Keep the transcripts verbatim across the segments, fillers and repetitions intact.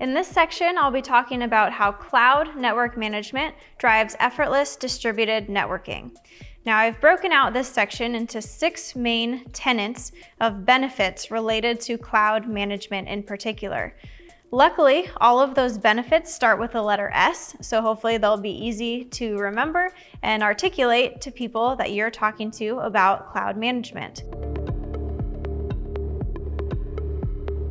In this section, I'll be talking about how cloud network management drives effortless distributed networking. Now, I've broken out this section into six main tenets of benefits related to cloud management in particular. Luckily, all of those benefits start with the letter S, so hopefully they'll be easy to remember and articulate to people that you're talking to about cloud management.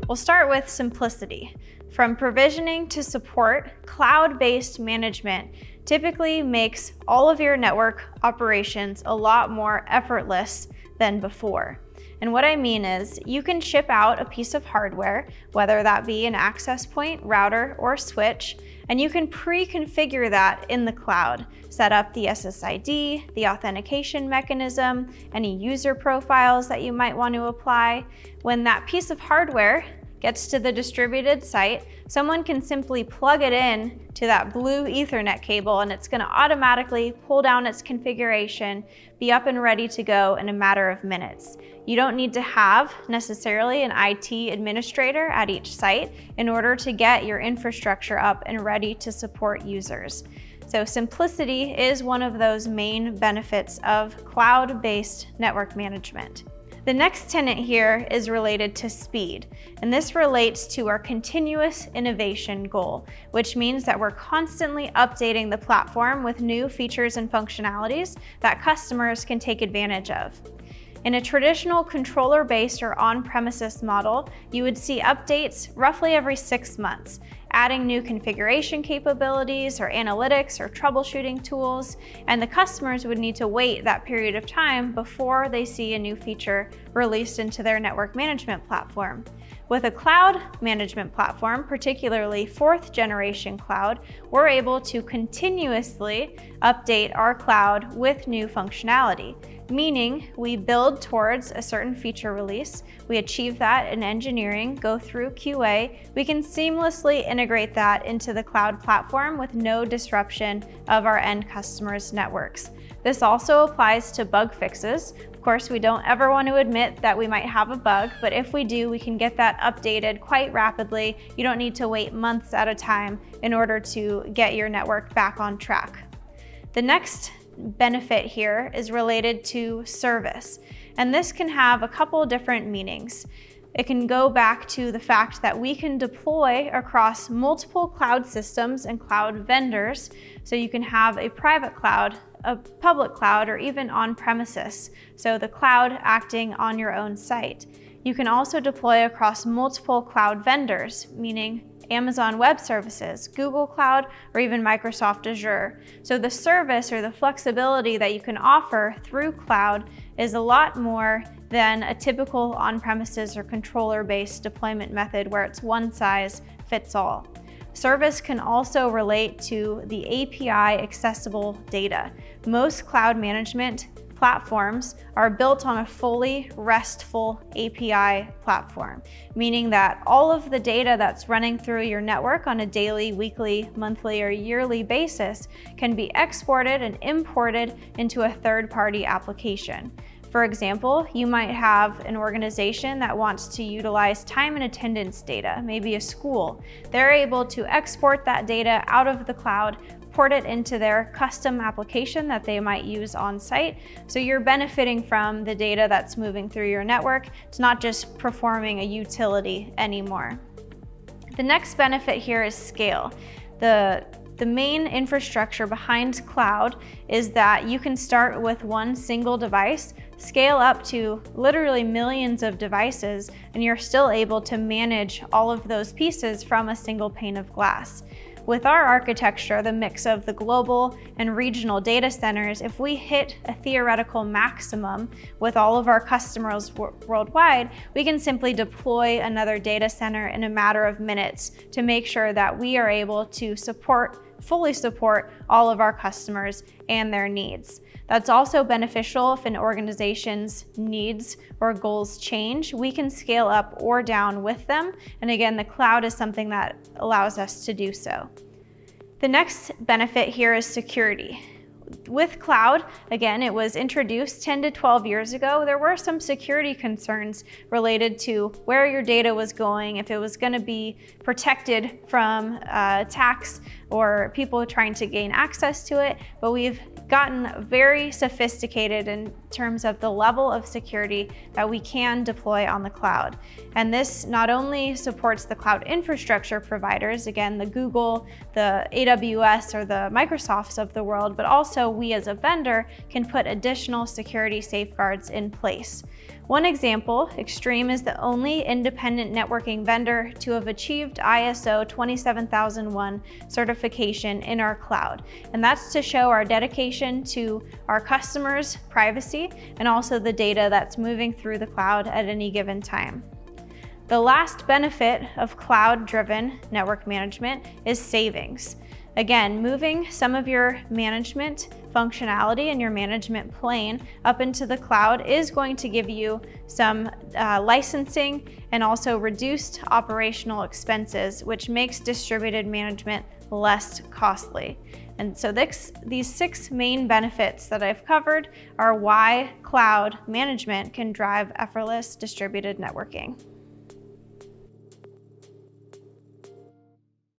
We'll start with simplicity. From provisioning to support, cloud-based management typically makes all of your network operations a lot more effortless than before. And what I mean is you can ship out a piece of hardware, whether that be an access point, router, or switch, and you can pre-configure that in the cloud. Set up the S S I D, the authentication mechanism, any user profiles that you might want to apply. When that piece of hardware gets to the distributed site, someone can simply plug it in to that blue Ethernet cable and it's gonna automatically pull down its configuration, be up and ready to go in a matter of minutes. You don't need to have necessarily an I T administrator at each site in order to get your infrastructure up and ready to support users. So simplicity is one of those main benefits of cloud-based network management. The next tenet here is related to speed, and this relates to our continuous innovation goal, which means that we're constantly updating the platform with new features and functionalities that customers can take advantage of. In a traditional controller-based or on-premises model, you would see updates roughly every six months, adding new configuration capabilities or analytics or troubleshooting tools, and the customers would need to wait that period of time before they see a new feature released into their network management platform. With a cloud management platform, particularly fourth generation cloud, we're able to continuously update our cloud with new functionality. Meaning we build towards a certain feature release, we achieve that in engineering, go through Q A, we can seamlessly integrate that into the cloud platform with no disruption of our end customers' networks. This also applies to bug fixes. Of course, we don't ever want to admit that we might have a bug, but if we do, we can get that updated quite rapidly. You don't need to wait months at a time in order to get your network back on track. The next benefit here is related to service, and this can have a couple different meanings. It can go back to the fact that we can deploy across multiple cloud systems and cloud vendors, so you can have a private cloud, a public cloud, or even on-premises, so the cloud acting on your own site. You can also deploy across multiple cloud vendors, meaning Amazon Web Services, Google Cloud, or even Microsoft Azure. So the service or the flexibility that you can offer through cloud is a lot more than a typical on-premises or controller-based deployment method where it's one size fits all. Service can also relate to the A P I accessible data. Most cloud management platforms are built on a fully RESTful A P I platform, meaning that all of the data that's running through your network on a daily, weekly, monthly, or yearly basis can be exported and imported into a third-party application. For example, you might have an organization that wants to utilize time and attendance data, maybe a school. They're able to export that data out of the cloud, port it into their custom application that they might use on site. So you're benefiting from the data that's moving through your network. It's not just performing a utility anymore. The next benefit here is scale. The The main infrastructure behind cloud is that you can start with one single device, scale up to literally millions of devices, and you're still able to manage all of those pieces from a single pane of glass. With our architecture, the mix of the global and regional data centers, if we hit a theoretical maximum with all of our customers worldwide, we can simply deploy another data center in a matter of minutes to make sure that we are able to support, fully support all of our customers and their needs. That's also beneficial if an organization's needs or goals change. We can scale up or down with them. And again, the cloud is something that allows us to do so. The next benefit here is security. with cloud, again, it was introduced ten to twelve years ago. There were some security concerns related to where your data was going, if it was going to be protected from uh, attacks or people trying to gain access to it, but we've gotten very sophisticated in terms of the level of security that we can deploy on the cloud. And this not only supports the cloud infrastructure providers, again, the Google, the A W S, or the Microsofts of the world, but also we as a vendor can put additional security safeguards in place. One example, Extreme is the only independent networking vendor to have achieved I S O twenty-seven thousand one certification in our cloud. And that's to show our dedication to our customers' privacy and also the data that's moving through the cloud at any given time. The last benefit of cloud-driven network management is savings. Again, moving some of your management functionality and your management plane up into the cloud is going to give you some uh, licensing and also reduced operational expenses, which makes distributed management less costly. And so this, these six main benefits that I've covered are why cloud management can drive effortless distributed networking.